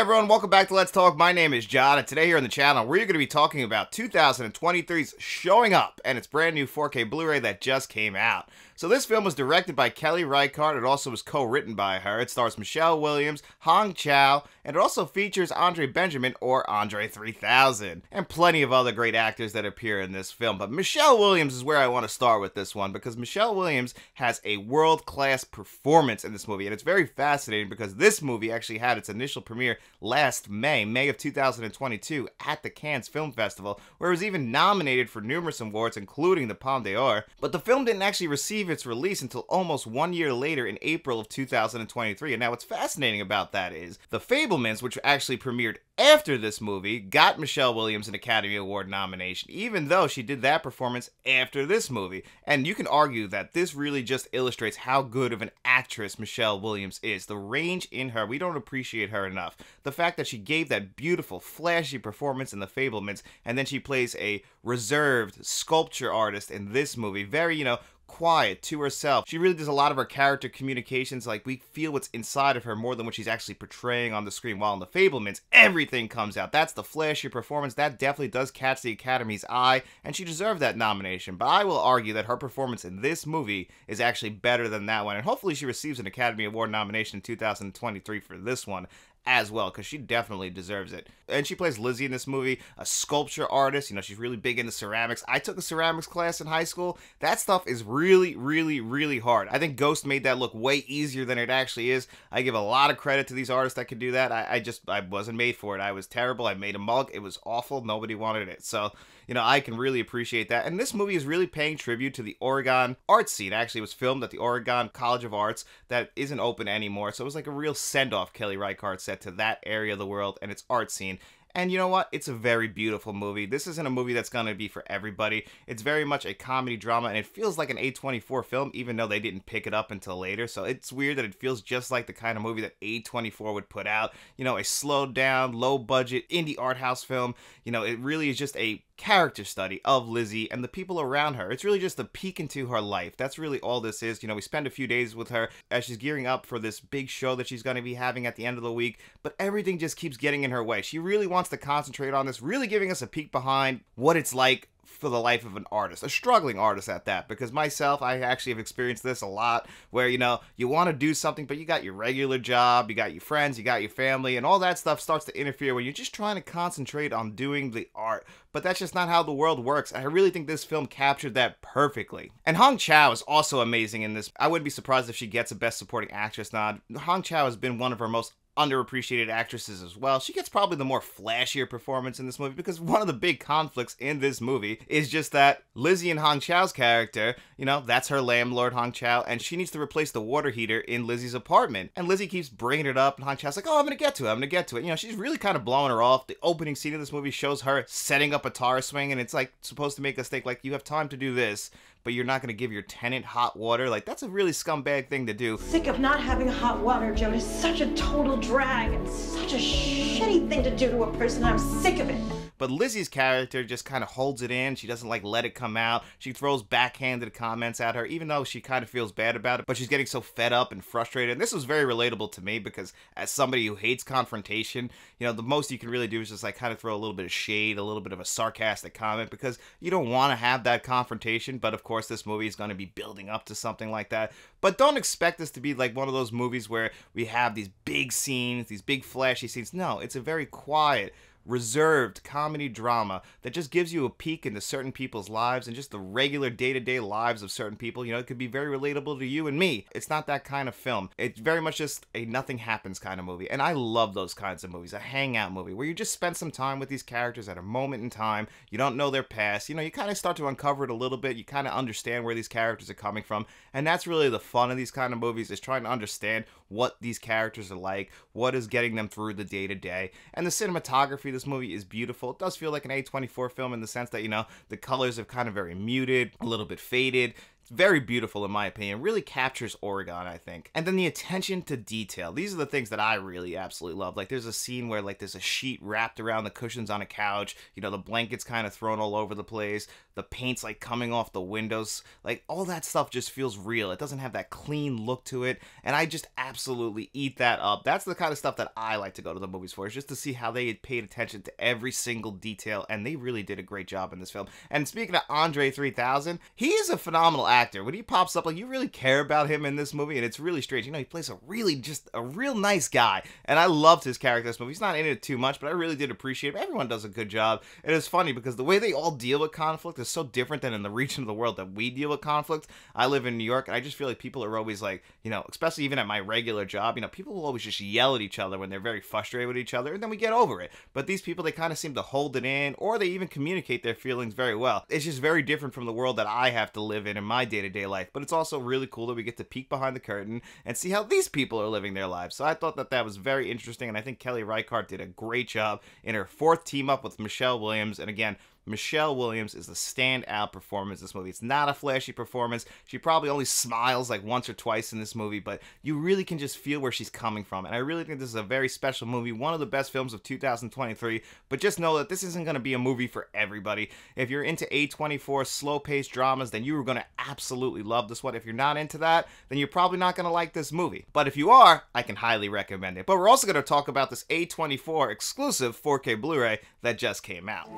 everyone, welcome back to Let's Talk. My name is John, and today here on the channel, we're going to be talking about 2023's Showing Up, and its brand new 4K Blu-ray that just came out. So this film was directed by Kelly Reichardt. It also was co-written by her. It stars Michelle Williams, Hong Chau, and it also features Andre Benjamin, or Andre 3000, and plenty of other great actors that appear in this film. But Michelle Williams is where I want to start with this one, because Michelle Williams has a world-class performance in this movie, and it's very fascinating because this movie actually had its initial premiere last May of 2022 at the Cannes Film Festival, where it was even nominated for numerous awards, including the Palme d'Or, but the film didn't actually receive its release until almost 1 year later in April of 2023. And now what's fascinating about that is The Fabelmans, which actually premiered after this movie, got Michelle Williams an Academy Award nomination, even though she did that performance after this movie. And you can argue that this really just illustrates how good of an actress Michelle Williams is. The range in her, we don't appreciate her enough. The fact that she gave that beautiful, flashy performance in The Fabelmans, and then she plays a reserved sculpture artist in this movie, very, quiet, to herself. She really does a lot of her character communications, like we feel what's inside of her more than what she's actually portraying on the screen, while in The Fabelmans, everything comes out. That's the flashy performance. That definitely does catch the Academy's eye, and she deserved that nomination, but I will argue that her performance in this movie is actually better than that one, and hopefully she receives an Academy Award nomination in 2023 for this one as well, because she definitely deserves it. And she plays Lizzie in this movie, a sculpture artist. She's really big into ceramics. I took a ceramics class in high school. That stuff is really hard. I think Ghost made that look way easier than it actually is. I give a lot of credit to these artists that could do that. I wasn't made for it. I was terrible. I made a mug. It was awful. Nobody wanted it. So, I can really appreciate that. And this movie is really paying tribute to the Oregon arts scene. Actually, it was filmed at the Oregon College of Arts that isn't open anymore. So it was like a real send-off, Kelly Reichardt said, to that area of the world and its art scene. And you know what? It's a very beautiful movie. This isn't a movie that's going to be for everybody. It's very much a comedy drama, and it feels like an A24 film, even though they didn't pick it up until later. So it's weird that it feels just like the kind of movie that A24 would put out. A slowed down, low budget, indie art house film. It really is just a character study of Lizzie and the people around her. It's really just a peek into her life. That's really all this is. We spend a few days with her as she's gearing up for this big show that she's going to be having at the end of the week, but everything just keeps getting in her way. She really wants to concentrate on this, really giving us a peek behind what it's like for the life of an artist, a struggling artist at that, because myself, I actually have experienced this a lot, where, you want to do something, but you got your regular job, you got your friends, you got your family, and all that stuff starts to interfere when you're just trying to concentrate on doing the art. But that's just not how the world works, and I really think this film captured that perfectly. And Hong Chau is also amazing in this. I wouldn't be surprised if she gets a Best Supporting Actress nod. Hong Chau has been one of her most underappreciated actresses as well. She gets probably the more flashier performance in this movie, because one of the big conflicts in this movie is just that Lizzie and Hong Chau's character, that's her landlord, Hong Chau, and she needs to replace the water heater in Lizzie's apartment. And Lizzie keeps bringing it up, and Hong Chau's like, oh, I'm gonna get to it, I'm gonna get to it. She's really kind of blowing her off. The opening scene of this movie shows her setting up a tar swing, and it's like supposed to make us think, like, you have time to do this, but you're not gonna give your tenant hot water. Like, that's a really scumbag thing to do. Sick of not having hot water, Joan. It's such a total drag and such a shitty thing to do to a person. I'm sick of it. But Lizzie's character just kind of holds it in. She doesn't, let it come out. She throws backhanded comments at her, even though she kind of feels bad about it. But she's getting so fed up and frustrated. And this was very relatable to me, because as somebody who hates confrontation, the most you can really do is just, kind of throw a little bit of shade, a little bit of a sarcastic comment, because you don't want to have that confrontation. But, of course, this movie is going to be building up to something like that. But don't expect this to be, one of those movies where we have these big scenes, these big flashy scenes. No, it's a very quiet, reserved comedy drama that just gives you a peek into certain people's lives and just the regular day-to-day lives of certain people. It could be very relatable to you and me. It's not that kind of film. It's very much just a nothing happens kind of movie, and I love those kinds of movies. A hangout movie where you just spend some time with these characters at a moment in time. You don't know their past. You kind of start to uncover it a little bit. You kind of understand where these characters are coming from, and that's really the fun of these kind of movies, is trying to understand what these characters are like, what is getting them through the day-to-day. And the cinematography this movie is beautiful. It does feel like an A24 film in the sense that, the colors are kind of very muted, a little bit faded. very beautiful in my opinion, really captures Oregon, I think. And then the attention to detail. These are the things that I really absolutely love. Like there's a scene where like there's a sheet wrapped around the cushions on a couch, you know, the blankets kind of thrown all over the place, the paint's like coming off the windows, like all that stuff just feels real. It doesn't have that clean look to it, and I just absolutely eat that up. That's the kind of stuff that I like to go to the movies for, is just to see how they had paid attention to every single detail, and they really did a great job in this film. And speaking of Andre 3000, he is a phenomenal actor. When he pops up, like, you really care about him in this movie, and it's really strange. You know, he plays a really, just a real nice guy, and I loved his character in this movie. He's not in it too much, but I really did appreciate him. Everyone does a good job, and it's funny because the way they all deal with conflict is so different than in the region of the world that we deal with conflict. I live in New York, and I just feel like people are always like, you know, especially even at my regular job, you know, people will always just yell at each other when they're very frustrated with each other, and then we get over it. But these people, they kind of seem to hold it in, or they even communicate their feelings very well. It's just very different from the world that I have to live in my day-to-day life, but it's also really cool that we get to peek behind the curtain and see how these people are living their lives. So I thought that that was very interesting, and I think Kelly Reichardt did a great job in her fourth team up with Michelle Williams. And again, Michelle Williams is the standout performance in this movie. It's not a flashy performance. She probably only smiles like once or twice in this movie, but you really can just feel where she's coming from. And I really think this is a very special movie, one of the best films of 2023, but just know that this isn't going to be a movie for everybody. If you're into A24 slow-paced dramas, then you are going to absolutely love this one. If you're not into that, then you're probably not going to like this movie. But if you are, I can highly recommend it. But we're also going to talk about this A24 exclusive 4K Blu-ray that just came out.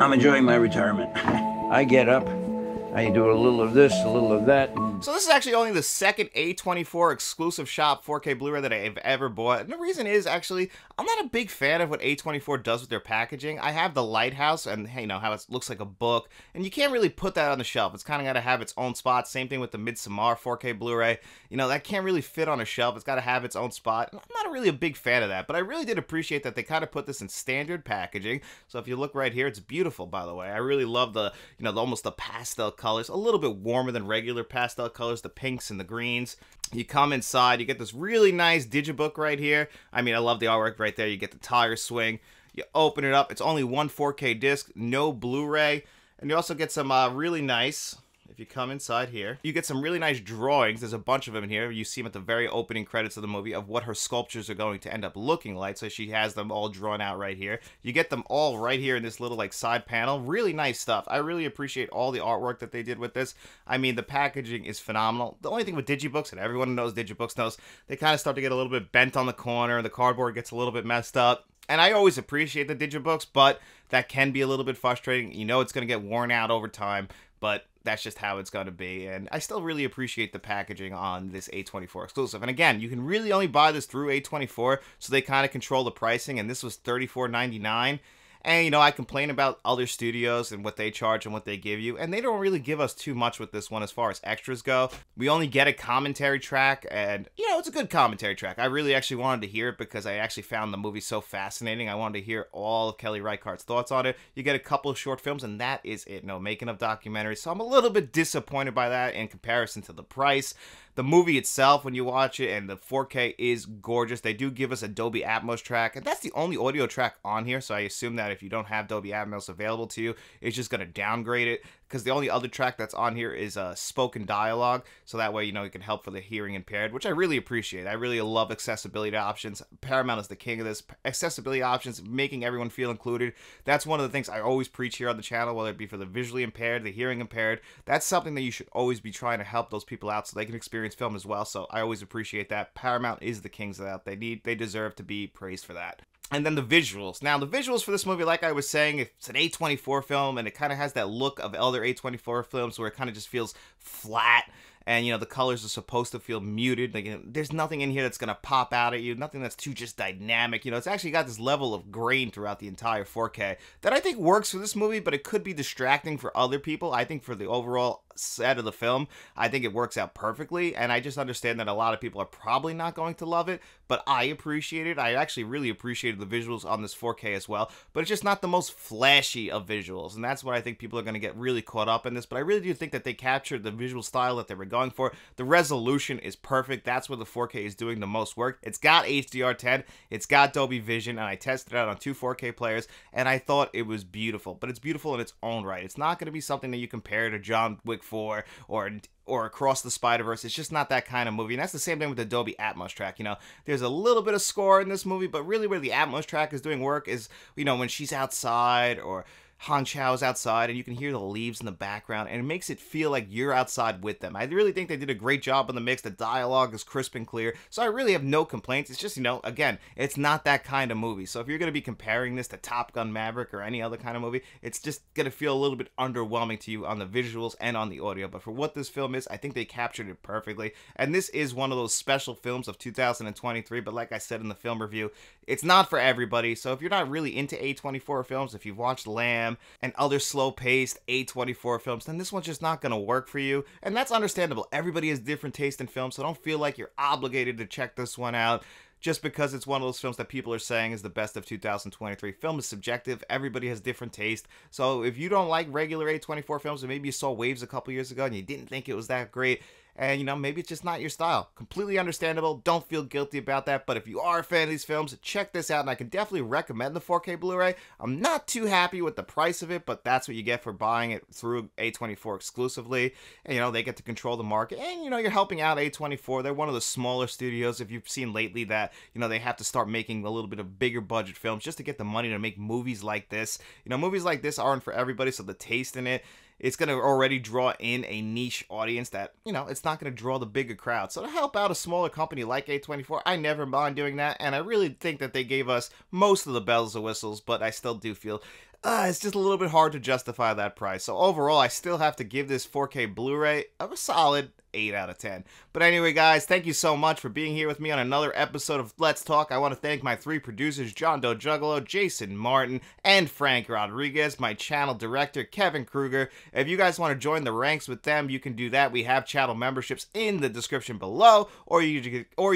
I'm enjoying my retirement. I get up, I do a little of this, a little of that. So this is actually only the second A24 exclusive shop 4K Blu-ray that I've ever bought. And the reason is, actually, I'm not a big fan of what A24 does with their packaging. I have The Lighthouse, and you know how it looks like a book, and you can't really put that on the shelf. It's kind of got to have its own spot. Same thing with the Midsommar 4K Blu-ray. You know, that can't really fit on a shelf. It's got to have its own spot. And I'm not really a big fan of that, but I really did appreciate that they kind of put this in standard packaging. So if you look right here, it's beautiful, by the way. I really love the, you know, almost the pastel colors, a little bit warmer than regular pastel colors, the pinks and the greens. You come inside, you get this really nice digibook right here. I mean, I love the artwork right there. You get the tire swing, you open it up. It's only one 4K disc, no Blu-ray. And you also get some really nice, if you come inside here, you get some really nice drawings. There's a bunch of them in here. You see them at the very opening credits of the movie, of what her sculptures are going to end up looking like. So she has them all drawn out right here. You get them all right here in this little like side panel. Really nice stuff. I really appreciate all the artwork that they did with this. I mean, the packaging is phenomenal. The only thing with digibooks, and everyone who knows digibooks knows, they kind of start to get a little bit bent on the corner, and the cardboard gets a little bit messed up. And I always appreciate the digibooks, but that can be a little bit frustrating. You know, it's going to get worn out over time, but that's just how it's going to be. And I still really appreciate the packaging on this A24 exclusive. And again, you can really only buy this through A24, so they kind of control the pricing. And this was $34.99. And, you know, I complain about other studios and what they charge and what they give you, and they don't really give us too much with this one as far as extras go. We only get a commentary track, and, you know, it's a good commentary track. I really actually wanted to hear it because I actually found the movie so fascinating. I wanted to hear all of Kelly Reichardt's thoughts on it. You get a couple of short films, and that is it. No making of documentaries. So I'm a little bit disappointed by that in comparison to the price. The movie itself, when you watch it, and the 4K is gorgeous. They do give us a Dolby Atmos track, and that's the only audio track on here, so I assume that if you don't have Dolby Atmos available to you, it's just going to downgrade it, because the only other track that's on here is spoken dialogue, so that way, you know, it can help for the hearing impaired, which I really appreciate. I really love accessibility options. Paramount is the king of this. Accessibility options, making everyone feel included. That's one of the things I always preach here on the channel, whether it be for the visually impaired, the hearing impaired. That's something that you should always be trying to help those people out so they can experience film as well, so I always appreciate that. Paramount is the kings of that. They deserve to be praised for that. And then the visuals. Now, the visuals for this movie, like I was saying, it's an A24 film, and it kind of has that look of other A24 films where it kind of just feels flat. And, you know, the colors are supposed to feel muted. Like, you know, there's nothing in here that's going to pop out at you. Nothing that's too just dynamic. You know, it's actually got this level of grain throughout the entire 4K that I think works for this movie, but it could be distracting for other people. I think for the overall set of the film, I think it works out perfectly. And I just understand that a lot of people are probably not going to love it, but I appreciate it. I actually really appreciated the visuals on this 4K as well, but it's just not the most flashy of visuals. And that's why I think people are going to get really caught up in this. But I really do think that they captured the visual style that they were going for. The resolution is perfect. That's where the 4K is doing the most work. It's got HDR10, it's got Dolby Vision, and I tested it out on two 4K players, and I thought it was beautiful. But it's beautiful in its own right. It's not going to be something that you compare to John Wick Wick 4 or Across the Spider-Verse. It's just not that kind of movie. And that's the same thing with the Dolby Atmos track. You know, there's a little bit of score in this movie, but really where the Atmos track is doing work is, you know, when she's outside or Hong Chau is outside and you can hear the leaves in the background, and it makes it feel like you're outside with them. I really think they did a great job on the mix. The dialogue is crisp and clear, so I really have no complaints. It's just, you know, again, it's not that kind of movie. So if you're going to be comparing this to Top Gun Maverick or any other kind of movie, it's just going to feel a little bit underwhelming to you on the visuals and on the audio. But for what this film is, I think they captured it perfectly. And this is one of those special films of 2023, but like I said in the film review, it's not for everybody. So if you're not really into A24 films, if you've watched Lamb and other slow-paced A24 films, then this one's just not gonna work for you, and that's understandable. Everybody has different taste in films, so don't feel like you're obligated to check this one out just because it's one of those films that people are saying is the best of 2023. Film is subjective. Everybody has different taste. So if you don't like regular A24 films, and maybe you saw Waves a couple years ago and you didn't think it was that great, and, you know, maybe it's just not your style. Completely understandable. Don't feel guilty about that. But if you are a fan of these films, check this out. And I can definitely recommend the 4K Blu-ray. I'm not too happy with the price of it, but that's what you get for buying it through A24 exclusively. And, you know, they get to control the market. And, you know, you're helping out A24. They're one of the smaller studios, if you've seen lately, that, you know, they have to start making a little bit of bigger budget films just to get the money to make movies like this. You know, movies like this aren't for everybody, so the taste in it, it's going to already draw in a niche audience that, you know, it's not going to draw the bigger crowd. So to help out a smaller company like A24, I never mind doing that. And I really think that they gave us most of the bells and whistles, but I still do feel it's just a little bit hard to justify that price. So overall, I still have to give this 4K Blu-ray a solid 8 out of 10. But anyway, guys, thank you so much for being here with me on another episode of Let's Talk. I want to thank my three producers, John Doe Juggalo, Jason Martin, and Frank Rodriguez, my channel director, Kevin Krueger. If you guys want to join the ranks with them, you can do that. We have channel memberships in the description below, or you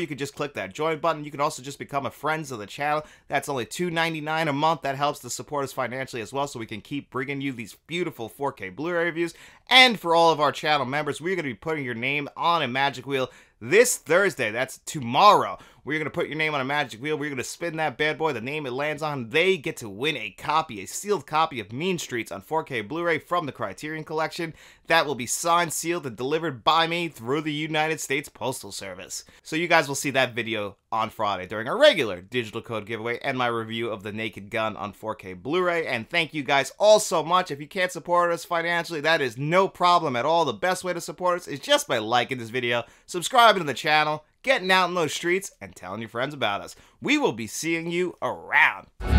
could just click that join button. You can also just become a friends of the channel. That's only $2.99 a month. That helps to support us financially as well, so we can keep bringing you these beautiful 4K Blu-ray reviews. And for all of our channel members, we're going to be putting your name on a magic wheel this Thursday. That's tomorrow. We're going to put your name on a magic wheel. We're going to spin that bad boy. The name it lands on, they get to win a copy, a sealed copy of Mean Streets on 4K Blu-ray from the Criterion Collection. That will be signed, sealed, and delivered by me through the United States Postal Service. So you guys will see that video on Friday during our regular digital code giveaway and my review of The Naked Gun on 4K Blu-ray. And thank you guys all so much. If you can't support us financially, that is no problem at all. The best way to support us is just by liking this video, subscribing to the channel, getting out in those streets, and telling your friends about us. We will be seeing you around.